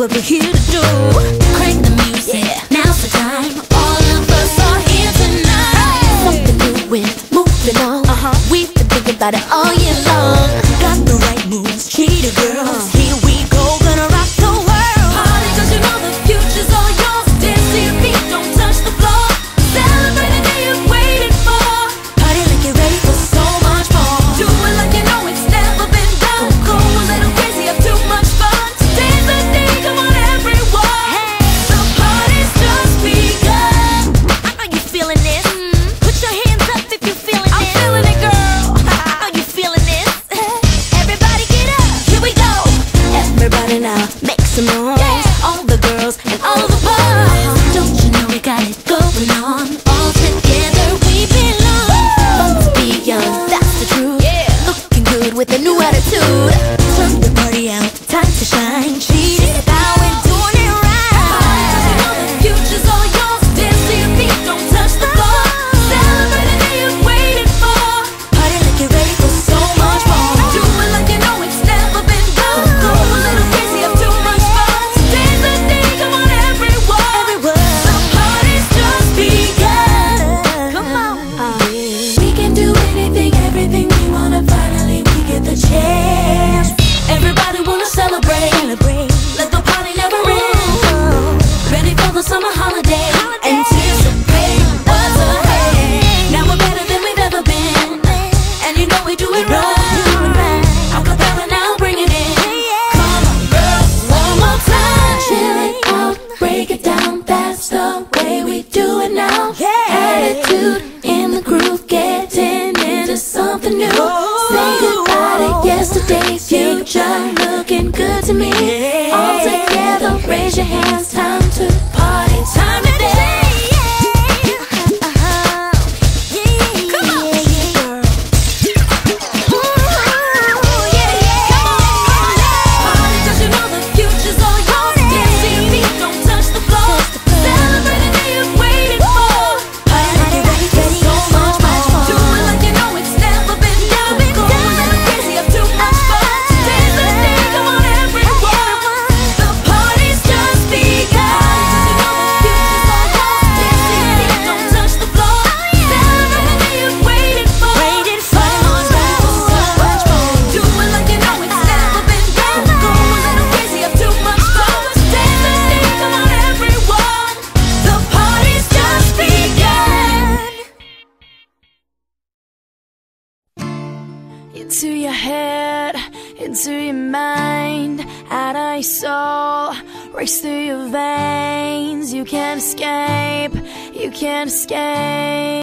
what we're here to do. Crank the music, now's the time. All of us are here tonight. Something new and moving on. We've been thinking about it all year long. Got the right moves, cheetah girls. Here we go, gonna rock the world. Party, 'cause you know the future's all yours. Dance to your feet, don't touch the floor. Celebrate the day you've waited for. Party like you're ready for so much more. Do it like you know it's never been done. Don't go a little crazy, have too much fun. Today's the day, come on everyone. Hey, the party's just begun. I know you're feeling this. Put your hands up if you're feeling this. I'm feeling it, girl. I know you're feeling this. Everybody get up, here we go. Everybody now, make some noise. All the girls and all the boys. Don't you know we got it going on? All together we belong. Fun to be young, that's the truth. Looking good with a new attitude. Turn the party out, time to shine. Cheat it out and doing it right. Future's all yours. Dance to your feet, don't touch the floor. Celebrate the day you've waited for. Party like you're ready for so much more. Do it like you know it's never been done. Don't go a little crazy, have too much fun. Today's the day, come on everyone. The party's just begun. Come on. We can do anything, everything we wanna. Finally we get the chance. Everybody wanna celebrate. Let the party never end. Ready for the summer holiday. Anticipate what's ahead. Now we're better than we've ever been. And you know we do it right. Acapella now, bring it in. Come on, girls, one more time. Chill it out, break it down. That's the way we do it now. Attitude in the groove, getting into something new. Say goodbye to yesterday's future, looking good to me. All together, raise your hands. Time to party, time to dance. Party, 'cause you know the future's all yours. Dance to your feet, don't touch the floor. Celebrate the day you've waited for. Party like you're ready for so much more. Do it like you know it's never been done. Go a little crazy, have too much fun. Today's the day, come on everyone. The party's just begun. You know the future's all yours. Dance to your feet, don't touch the floor. Celebrate the day you've waited for. Party's ready for so much more. Do it like you know it's never been done. Go a little crazy, have too much fun. Today's the day, come on everyone. The party's just begun. Into your head, into your mind, out of your soul, race through your veins. You can't escape, you can't escape.